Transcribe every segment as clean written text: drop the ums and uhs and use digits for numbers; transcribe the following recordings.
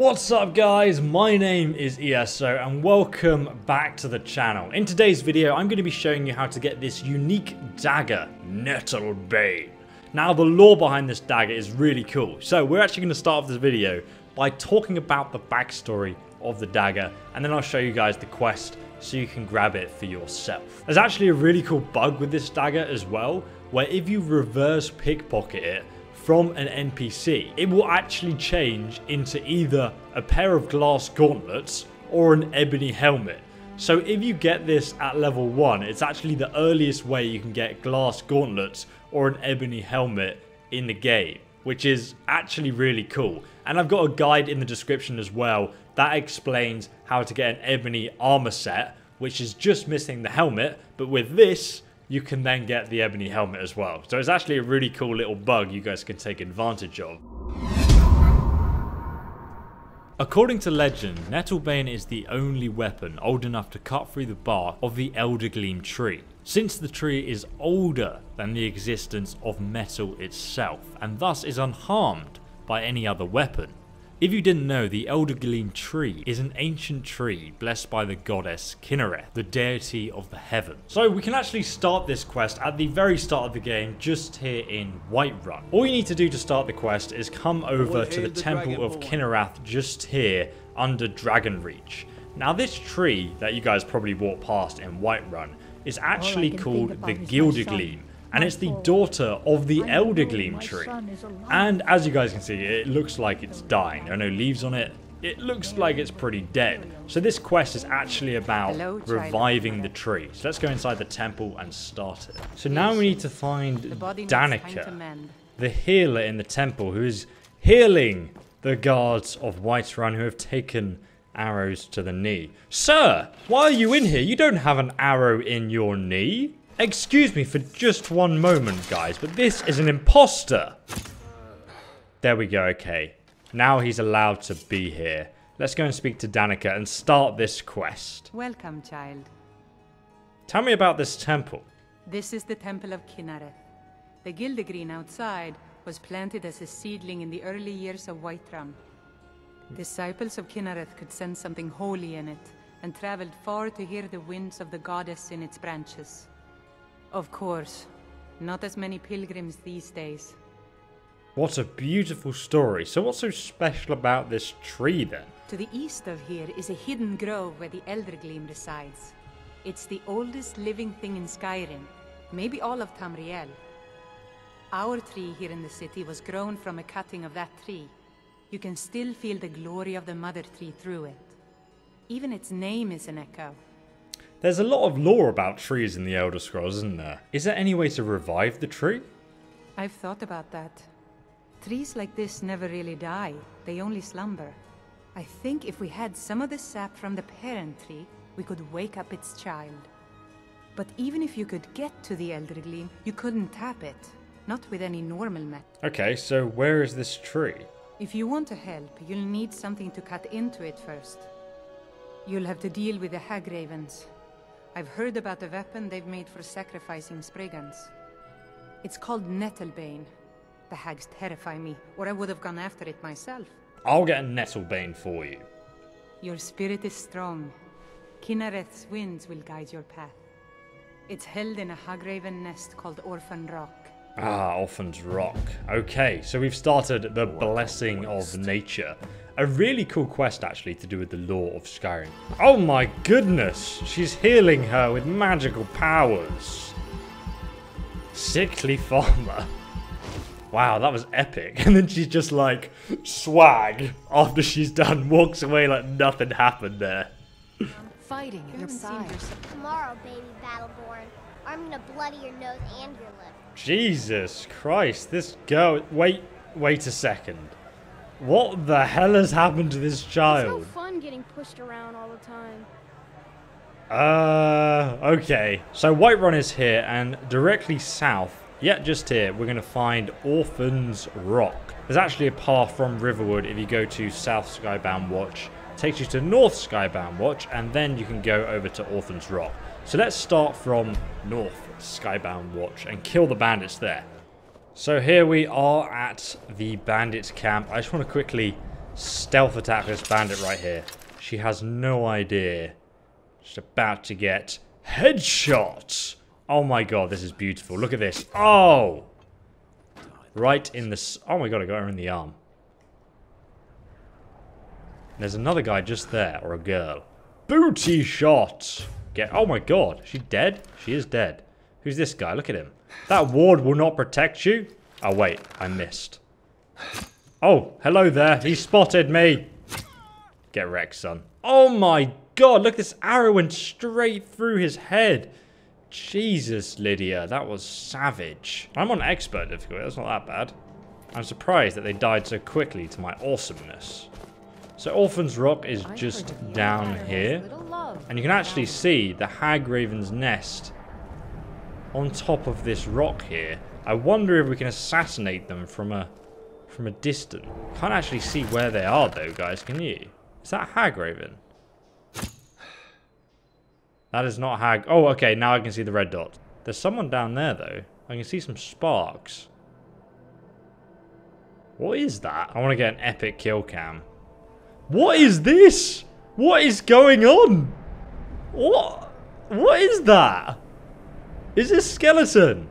What's up guys, my name is ESO and welcome back to the channel. In today's video I'm going to be showing you how to get this unique dagger, Nettlebane. Now the lore behind this dagger is really cool, so we're actually going to start off this video by talking about the backstory of the dagger and then I'll show you guys the quest so you can grab it for yourself. There's actually a really cool bug with this dagger as well, where if you reverse pickpocket it from an NPC, it will actually change into either a pair of glass gauntlets or an ebony helmet. So if you get this at level 1, it's actually the earliest way you can get glass gauntlets or an ebony helmet in the game, which is actually really cool. And I've got a guide in the description as well that explains how to get an ebony armor set, which is just missing the helmet, but with this you can then get the ebony helmet as well. So it's actually a really cool little bug you guys can take advantage of. According to legend, Nettlebane is the only weapon old enough to cut through the bark of the Eldergleam tree, since the tree is older than the existence of metal itself, and thus is unharmed by any other weapon. If you didn't know, the Eldergleam tree is an ancient tree blessed by the goddess Kynareth, the deity of the heavens. So we can actually start this quest at the very start of the game, just here in Whiterun. All you need to do to start the quest is come over to the temple of Kynareth just here under Dragonreach. Now this tree that you guys probably walked past in Whiterun is actually called the Gildegleam. And it's the daughter of the Eldergleam tree. And as you guys can see, it looks like it's dying. There are no leaves on it. It looks like it's pretty dead. So this quest is actually about reviving the tree. So let's go inside the temple and start it. So now we need to find Danica, the healer in the temple, who is healing the guards of Whiterun who have taken arrows to the knee. Sir, why are you in here? You don't have an arrow in your knee. Excuse me for just one moment, guys, but this is an imposter. There we go, okay. Now he's allowed to be here. Let's go and speak to Danica and start this quest. Welcome, child. Tell me about this temple. This is the temple of Kynareth. The Gildegreen outside was planted as a seedling in the early years of Whiterun. Disciples of Kynareth could sense something holy in it and traveled far to hear the winds of the goddess in its branches. Of course, not as many pilgrims these days. What a beautiful story. So what's so special about this tree then? To the east of here is a hidden grove where the Eldergleam resides. It's the oldest living thing in Skyrim, maybe all of Tamriel. Our tree here in the city was grown from a cutting of that tree. You can still feel the glory of the mother tree through it. Even its name is an echo. There's a lot of lore about trees in the Elder Scrolls, isn't there? Is there any way to revive the tree? I've thought about that. Trees like this never really die, they only slumber. I think if we had some of the sap from the parent tree, we could wake up its child. But even if you could get to the Eldergleam, you couldn't tap it. Not with any normal method. Okay, so where is this tree? If you want to help, you'll need something to cut into it first. You'll have to deal with the Hagravens. I've heard about the weapon they've made for sacrificing Spriggans. It's called Nettlebane. The hags terrify me, or I would have gone after it myself. I'll get a Nettlebane for you. Your spirit is strong. Kynareth's winds will guide your path. It's held in a Hagraven nest called Orphan Rock. Ah, Orphan's Rock. Okay, so we've started the Blessing of Nature. A really cool quest, actually, to do with the lore of Skyrim. Oh my goodness! She's healing her with magical powers. Sickly farmer. Wow, that was epic. And then she's just like, swag, after she's done, walks away like nothing happened there. Fighting your side. Tomorrow, baby Battleborn. I'm gonna bloody your nose and your lip. Jesus Christ, this girl. Wait a second. What the hell has happened to this child? It's no fun getting pushed around all the time. Okay. So Whiterun is here, and directly south, yet just here, we're going to find Orphan's Rock. There's actually a path from Riverwood if you go to South Skybound Watch. It takes you to North Skybound Watch, and then you can go over to Orphan's Rock. So let's start from North Skybound Watch and kill the bandits there. So here we are at the bandits camp. I just want to quickly stealth attack this bandit right here. She has no idea. She's about to get headshot. Oh my god, this is beautiful. Look at this. Oh! Right in the... Oh my god, I got her in the arm. There's another guy just there, or a girl. Booty shot! Get... Oh my god, is she dead? She is dead. Who's this guy? Look at him. That ward will not protect you. Oh wait, I missed. Oh, hello there. He spotted me. Get wrecked, son. Oh my god, look, this arrow went straight through his head. Jesus, Lydia, that was savage. I'm on expert difficulty, that's not that bad. I'm surprised that they died so quickly to my awesomeness. So Orphan's Rock is just down here. And you can actually see the Hagraven's nest on top of this rock here. I wonder if we can assassinate them from a distance. Can't actually see where they are though, guys, can you? Is that Hagraven? That is not Hag... Oh, okay, now I can see the red dot. There's someone down there, though. I can see some sparks. What is that? I want to get an epic kill cam. What is this? What is going on? What? What is that? Is this skeleton?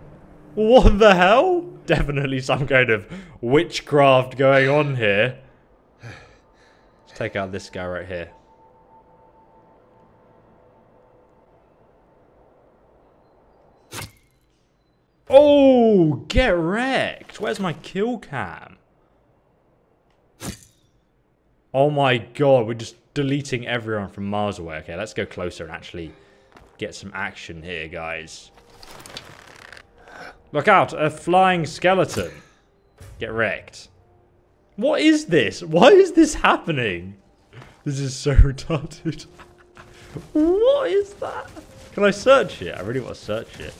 What the hell? Definitely some kind of witchcraft going on here. Let's take out this guy right here. Oh, get wrecked. Where's my kill cam? Oh my god, we're just deleting everyone from miles away. Okay, let's go closer and actually get some action here, guys. Look out, a flying skeleton. Get wrecked. What is this? Why is this happening? This is so retarded. What is that? Can I search it? I really want to search it.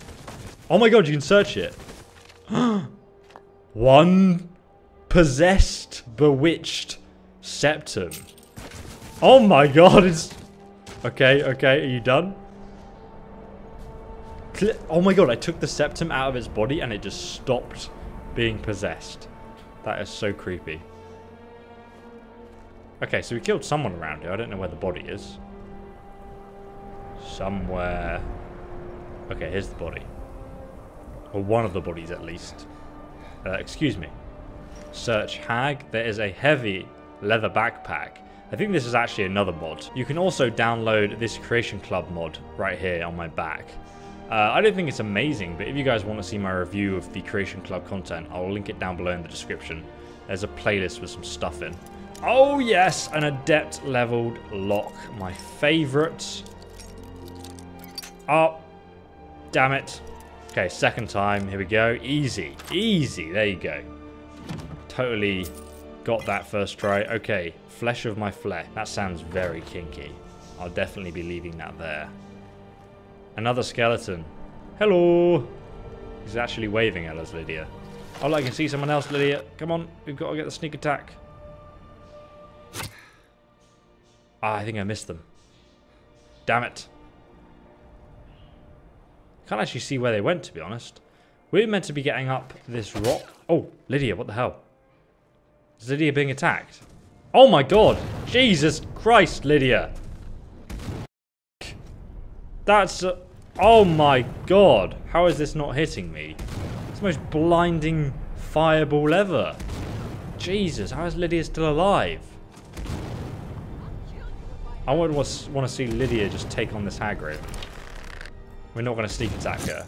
Oh my god, you can search it. One possessed, bewitched septum. Oh my god, it's... Okay, okay, are you done? Oh my god, I took the septum out of its body and it just stopped being possessed. That is so creepy. Okay, so we killed someone around here. I don't know where the body is. Somewhere. Okay, here's the body. Or one of the bodies, at least. Excuse me. Search Hag. There is a heavy leather backpack. I think this is actually another mod. You can also download this Creation Club mod right here on my back. I don't think it's amazing, but if you guys want to see my review of the Creation Club content, I'll link it down below in the description. There's a playlist with some stuff in. Oh yes, an adept leveled lock. My favorite. Oh, damn it. Okay, second time, here we go. Easy, easy, there you go. Totally got that first try. Okay, flesh of my flesh. That sounds very kinky. I'll definitely be leaving that there. Another skeleton. Hello. He's actually waving at us, Lydia. Oh, I can see someone else, Lydia. Come on, we've got to get the sneak attack. Ah, I think I missed them. Damn it. Can't actually see where they went, to be honest. We're meant to be getting up this rock. Oh, Lydia, what the hell? Is Lydia being attacked? Oh my god! Jesus Christ, Lydia! That's... oh my god! How is this not hitting me? It's the most blinding fireball ever. Jesus, how is Lydia still alive? I would want to see Lydia just take on this Hagraven. We're not going to sneak attack her.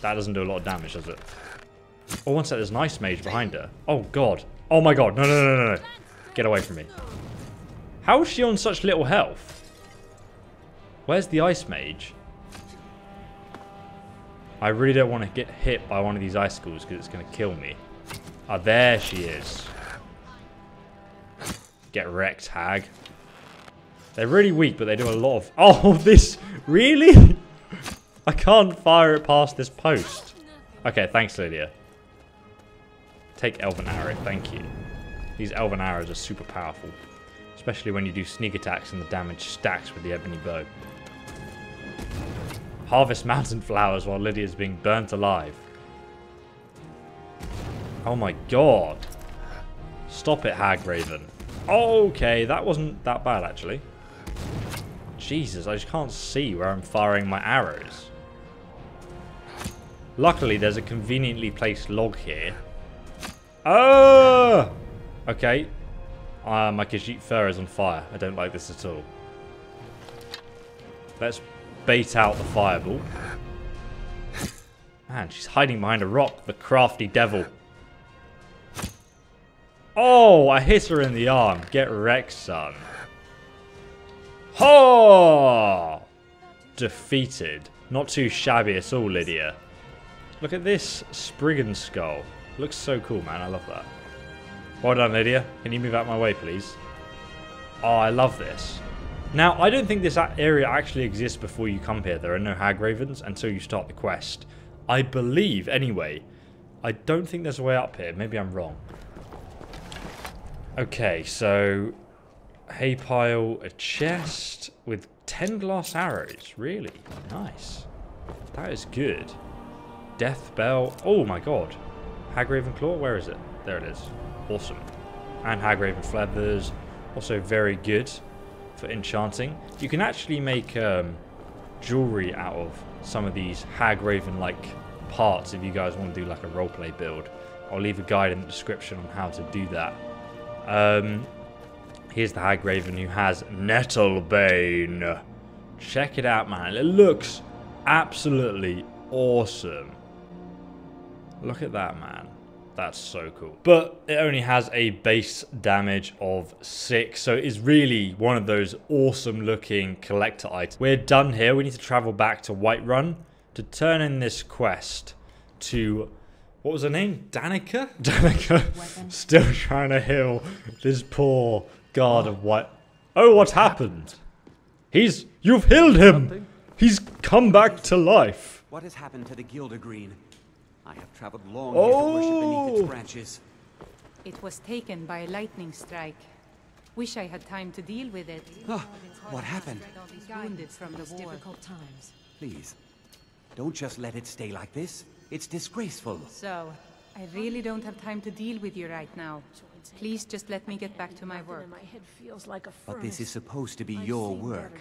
That doesn't do a lot of damage, does it? Oh, one sec, there's an ice mage behind her. Oh, god. Oh, my god. No, no, no, no, no. Get away from me. How is she on such little health? Where's the ice mage? I really don't want to get hit by one of these icicles because it's going to kill me. Ah, there she is. Get wrecked, Hag. They're really weak, but they do a lot of... Oh, this... Really? I can't fire it past this post. Okay, thanks, Lydia. Take Elven Arrow, thank you. These Elven Arrows are super powerful. Especially when you do sneak attacks and the damage stacks with the Ebony Bow. Harvest mountain flowers while Lydia's being burnt alive. Oh my god. Stop it, Hagraven. Okay, that wasn't that bad, actually. Jesus, I just can't see where I'm firing my arrows. Luckily, there's a conveniently placed log here. Oh! Okay. My Khajiit fur is on fire. I don't like this at all. Let's bait out the fireball. Man, she's hiding behind a rock, the crafty devil. Oh, I hit her in the arm. Get wrecked, son. Ho! Defeated. Not too shabby at all, Lydia. Look at this Spriggan skull. Looks so cool, man. I love that. Well done, Lydia. Can you move out my way, please? Oh, I love this. Now, I don't think this area actually exists before you come here. There are no Hagravens until you start the quest. I believe, anyway. I don't think there's a way up here. Maybe I'm wrong. Okay, so hay pile, a chest with 10 glass arrows. Really nice. That is good. Death bell. Oh my god. Hagraven claw. Where is it? There it is. Awesome. And Hagraven feathers. Also very good for enchanting. You can actually make jewelry out of some of these Hagraven-like parts if you guys want to do like a roleplay build. I'll leave a guide in the description on how to do that. Here's the Hagraven who has Nettlebane. Check it out, man. It looks absolutely awesome. Look at that, man. That's so cool. But it only has a base damage of 6, so it is really one of those awesome-looking collector items. We're done here. We need to travel back to Whiterun to turn in this quest to... What was her name? Danica? Danica. Still trying to heal this poor guard of White. Oh, what happened? He's... You've healed him! Something? He's come back to life. What has happened to the Gilder Green? I have traveled long to worship beneath its branches. It was taken by a lightning strike. Wish I had time to deal with it. Oh, what happened? Wounded from the war. Difficult times. Please, don't just let it stay like this. It's disgraceful. So, I really don't have time to deal with you right now. Please just let me get back to my work. But this is supposed to be your work.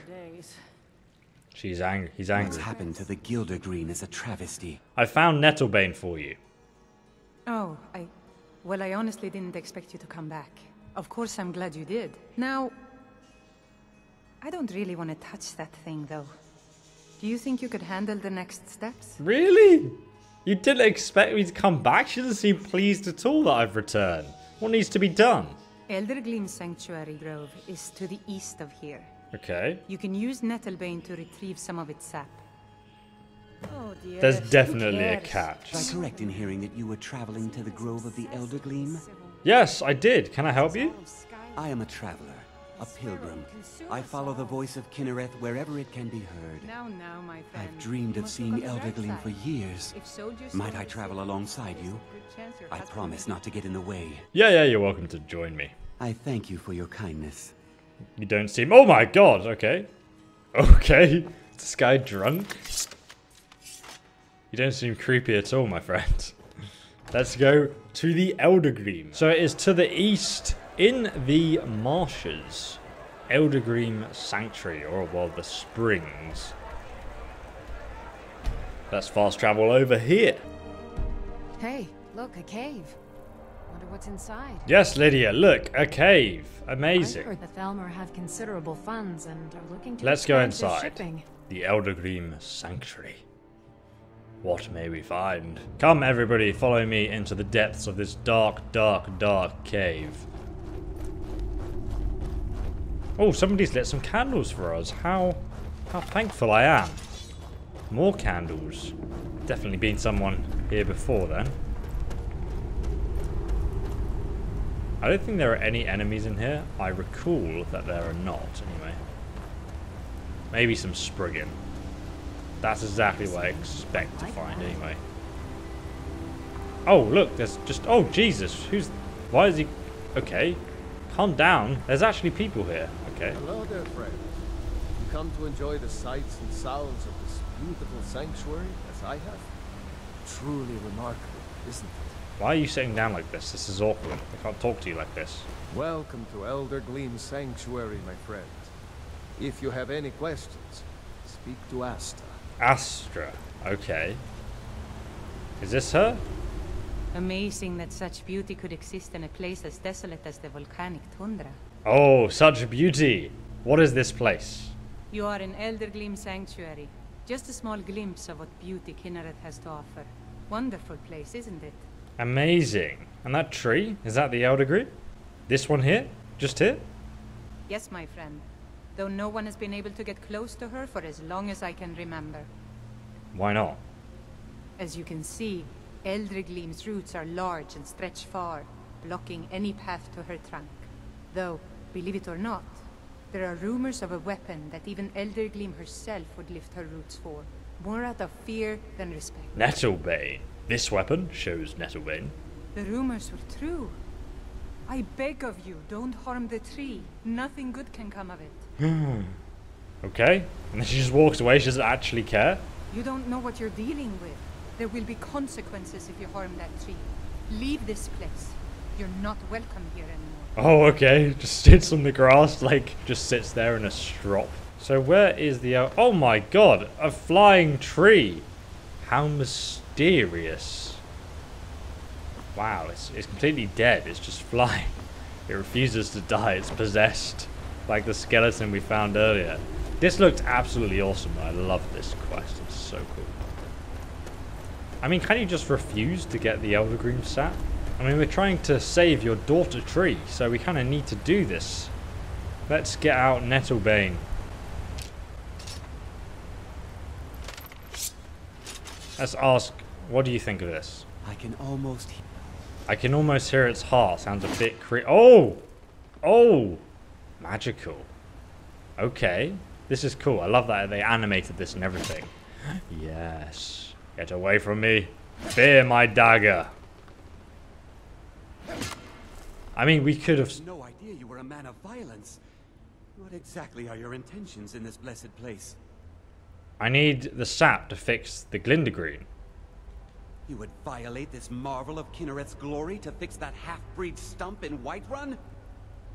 She's angry. He's angry. What's happened to the Gilder Green is a travesty. I found Nettlebane for you. Oh, I honestly didn't expect you to come back. Of course I'm glad you did. Now, I don't really want to touch that thing, though. Do you think you could handle the next steps? Really? You didn't expect me to come back? She doesn't seem pleased at all that I've returned. What needs to be done? Eldergleam Sanctuary Grove is to the east of here. Okay. You can use Nettlebane to retrieve some of its sap. Oh dear. There's definitely a catch. Am I correct in hearing that you were traveling to the grove of the Eldergleam? Yes, I did. Can I help you? I am a traveler, a pilgrim. I follow the voice of Kynareth wherever it can be heard. Now, my friend. I've dreamed of seeing Eldergleam for years. Might I travel alongside you? I promise not to get in the way. Yeah, you're welcome to join me. I thank you for your kindness. You don't seem... Oh my god, okay. Okay, is this guy drunk? You don't seem creepy at all, my friend. Let's go to the Eldergleam. So it is to the east... in the marshes, Eldergleam Sanctuary, or well, the springs. Let's fast travel over here. Hey, look, a cave. Wonder what's inside. Yes, Lydia, look, a cave. Amazing. I heard the Thalmer have considerable funds and are looking to... Let's go inside. The Eldergleam Sanctuary. What may we find? Come, everybody, follow me into the depths of this dark, dark, dark cave. Oh, somebody's lit some candles for us. How thankful I am. More candles. Definitely been someone here before then. I don't think there are any enemies in here. I recall that there are not, anyway. Maybe some Spriggan. That's exactly what I expect to find, anyway. Oh, look, there's just... Oh, Jesus. Who's... Why is he... Okay. Calm down. There's actually people here. Okay. Hello there, friends. You come to enjoy the sights and sounds of this beautiful sanctuary, as I have? Truly remarkable, isn't it? Why are you sitting down like this? This is awkward. I can't talk to you like this. Welcome to Eldergleam Sanctuary, my friend. If you have any questions, speak to Astra. Astra. Okay. Is this her? Amazing that such beauty could exist in a place as desolate as the volcanic tundra. Oh, such beauty! What is this place? You are in Eldergleam Sanctuary. Just a small glimpse of what beauty Kynareth has to offer. Wonderful place, isn't it? Amazing. And that tree? Is that the Eldergream? This one here? Just here? Yes, my friend. Though no one has been able to get close to her for as long as I can remember. Why not? As you can see, Eldergleam's roots are large and stretch far, blocking any path to her trunk. Though, believe it or not, there are rumors of a weapon that even Eldergleam herself would lift her roots for, more out of fear than respect. Nettlebane. This weapon shows Nettlebane. The rumors were true. I beg of you, don't harm the tree. Nothing good can come of it. Okay. And then she just walks away. She doesn't actually care. You don't know what you're dealing with. There will be consequences if you harm that tree. Leave this place. You're not welcome here anymore. Oh, okay. Just sits on the grass, like, just sits there in a strop. So where is the... Oh my god! A flying tree! How mysterious. Wow, it's completely dead. It's just flying. It refuses to die. It's possessed. Like the skeleton we found earlier. This looked absolutely awesome. I love this quest. It's so cool. I mean, can you just refuse to get the Eldergream sap? I mean, we're trying to save your daughter tree, so we kind of need to do this. Let's get out Nettlebane. Let's ask, what do you think of this? I can almost hear its heart. Sounds a bit creepy. Oh! Oh! Magical. Okay. This is cool. I love that they animated this and everything. Yes. Get away from me. Fear my dagger. I mean, we could have... No idea you were a man of violence. What exactly are your intentions in this blessed place? I need the sap to fix the Glindagreen. You would violate this marvel of Kynareth's glory to fix that half-breed stump in Whiterun?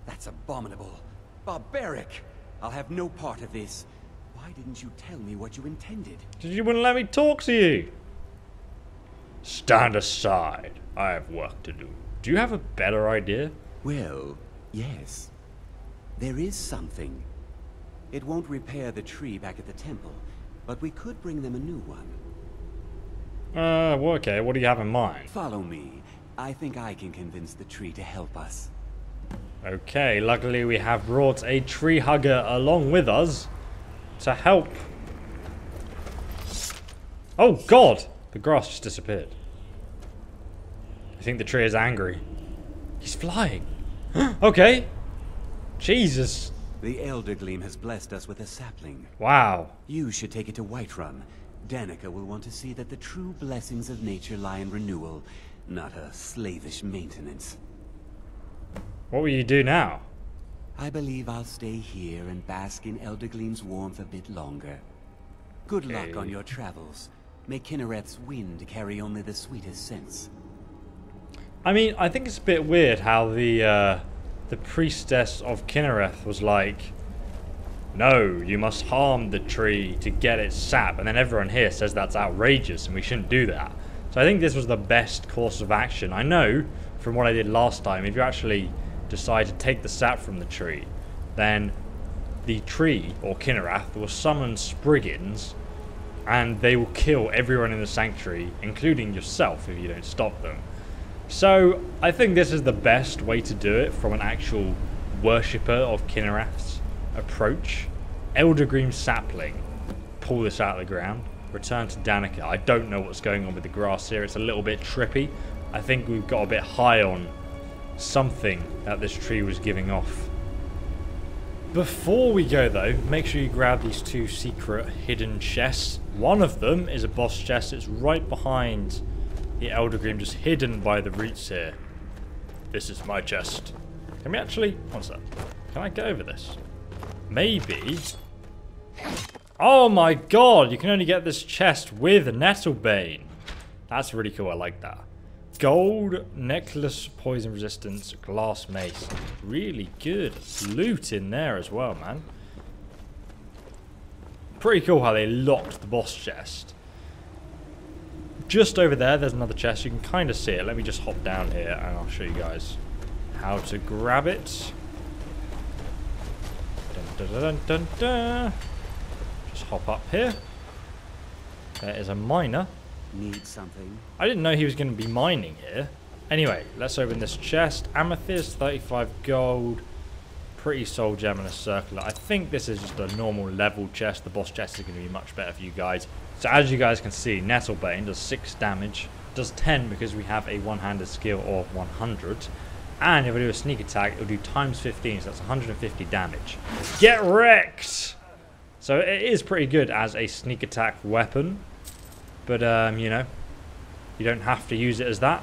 That's abominable. Barbaric. I'll have no part of this. Why didn't you tell me what you intended? Because you wouldn't let me talk to you. Stand aside. I have work to do. Do you have a better idea? Well, yes. There is something. It won't repair the tree back at the temple, but we could bring them a new one. Well, okay, what do you have in mind? Follow me. I think I can convince the tree to help us. Okay, luckily we have brought a tree hugger along with us to help. Oh god! The grass just disappeared. I think the tree is angry. He's flying. Okay. Jesus. The Eldergleam has blessed us with a sapling. Wow. You should take it to Whiterun. Danica will want to see that the true blessings of nature lie in renewal, not her slavish maintenance. What will you do now? I believe I'll stay here and bask in Eldergleam's warmth a bit longer. Good luck on your travels. May Kynareth's wind carry only the sweetest scents. I mean, I think it's a bit weird how the priestess of Kynareth was like, no, you must harm the tree to get its sap. And then everyone here says that's outrageous and we shouldn't do that. So I think this was the best course of action. I know from what I did last time, if you actually decide to take the sap from the tree, then the tree, or Kynareth, will summon Spriggans and they will kill everyone in the sanctuary, including yourself if you don't stop them. So I think this is the best way to do it from an actual worshipper of Kynareth's approach. Eldergream sapling. Pull this out of the ground. Return to Danica. I don't know what's going on with the grass here. It's a little bit trippy. I think we've got a bit high on something that this tree was giving off. Before we go though, make sure you grab these two secret hidden chests. One of them is a boss chest. It's right behind the Eldergream, just hidden by the roots here. This is my chest. Can we actually... What's that? Can I go over this? Maybe. Oh my god! You can only get this chest with Nettlebane. That's really cool. I like that. Gold necklace, poison resistance, glass mace. Really good loot in there as well, man. Pretty cool how they locked the boss chest. Just over there, there's another chest. You can kind of see it. Let me just hop down here and I'll show you guys how to grab it. Dun, dun, dun, dun, dun. Just hop up here. There is a miner. Need something. I didn't know he was going to be mining here. Anyway, let's open this chest. Amethyst, 35 gold. Pretty soul gem and a circular. I think this is just a normal level chest. The boss chest is going to be much better for you guys. So as you guys can see, Nettlebane does 6 damage. Does 10 because we have a one-handed skill of 100. And if I do a sneak attack, it'll do times 15. So that's 150 damage. Get wrecked! So it is pretty good as a sneak attack weapon. But, you know, you don't have to use it as that.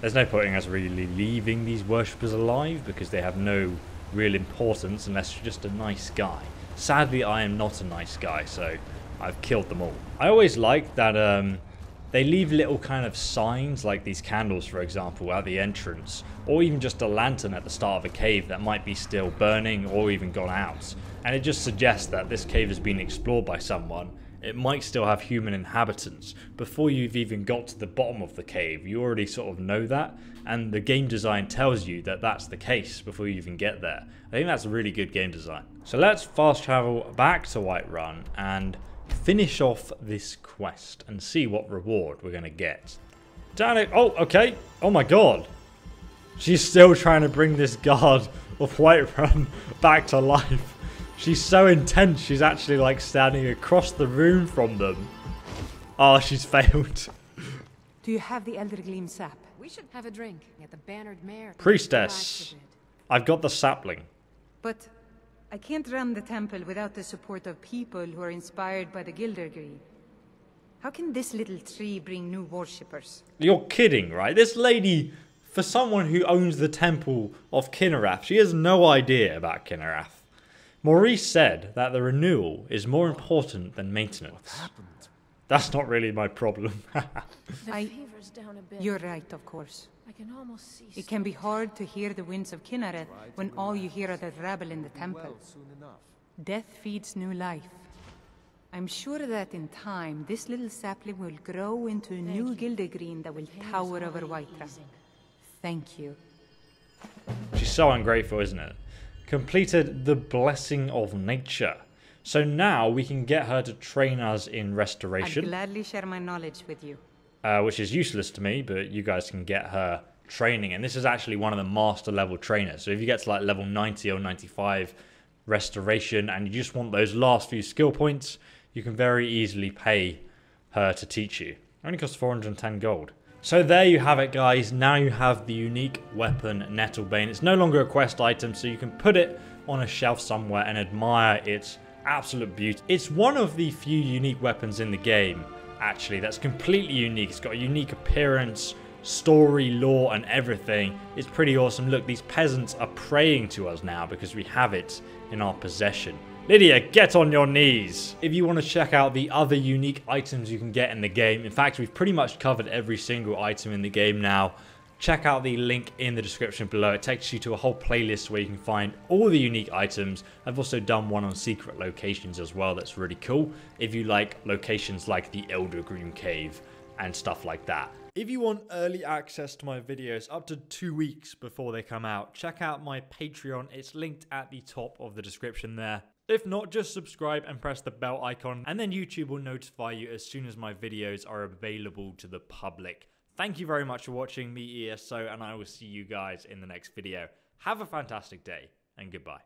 There's no point in us really leaving these worshippers alive because they have no real importance unless you're just a nice guy. Sadly, I am not a nice guy, so I've killed them all. I always like that they leave little kind of signs, like these candles, for example, at the entrance. Or even just a lantern at the start of a cave that might be still burning or even gone out. And it just suggests that this cave has been explored by someone. It might still have human inhabitants. Before you've even got to the bottom of the cave, you already sort of know that, and the game design tells you that that's the case before you even get there. I think that's a really good game design. So let's fast travel back to Whiterun and finish off this quest and see what reward we're going to get. Danica, oh, okay. Oh my god. She's still trying to bring this guard of Whiterun back to life. She's so intense, she's actually like standing across the room from them. Oh, she's failed. Do you have the Eldergleam sap? We should have a drink at the Bannered Mare. Priestess, I've got the sapling. But I can't run the temple without the support of people who are inspired by the Gildergreen. How can this little tree bring new worshippers? You're kidding, right? This lady, for someone who owns the temple of Kynareth, she has no idea about Kynareth. Maurice said that the renewal is more important than maintenance. That's not really my problem. You're right, of course. I can almost see it can be hard to hear the winds of Kynareth when all you hear are the rabble in the temple. Death feeds new life. I'm sure that in time, this little sapling will grow into a new Gildergreen that will tower over Whiterun. Thank you. She's so ungrateful, isn't it? Completed the Blessing of Nature. So now we can get her to train us in restoration. I'd gladly share my knowledge with you. Which is useless to me, but you guys can get her training. And this is actually one of the master level trainers. So if you get to like level 90 or 95 restoration and you just want those last few skill points, you can very easily pay her to teach you. It only costs 410 gold. So there you have it, guys. Now you have the unique weapon, Nettlebane. It's no longer a quest item, so you can put it on a shelf somewhere and admire its absolute beauty. It's one of the few unique weapons in the game, actually, that's completely unique. It's got a unique appearance, story, lore, and everything. It's pretty awesome. Look, these peasants are praying to us now because we have it in our possession. Lydia, get on your knees! If you want to check out the other unique items you can get in the game, in fact, we've pretty much covered every single item in the game now. Check out the link in the description below. It takes you to a whole playlist where you can find all the unique items. I've also done one on secret locations as well that's really cool, if you like locations like the Eldergleam Cave and stuff like that. If you want early access to my videos up to 2 weeks before they come out, check out my Patreon. It's linked at the top of the description there. If not, just subscribe and press the bell icon, and then YouTube will notify you as soon as my videos are available to the public. Thank you very much for watching me, ESO, and I will see you guys in the next video. Have a fantastic day, and goodbye.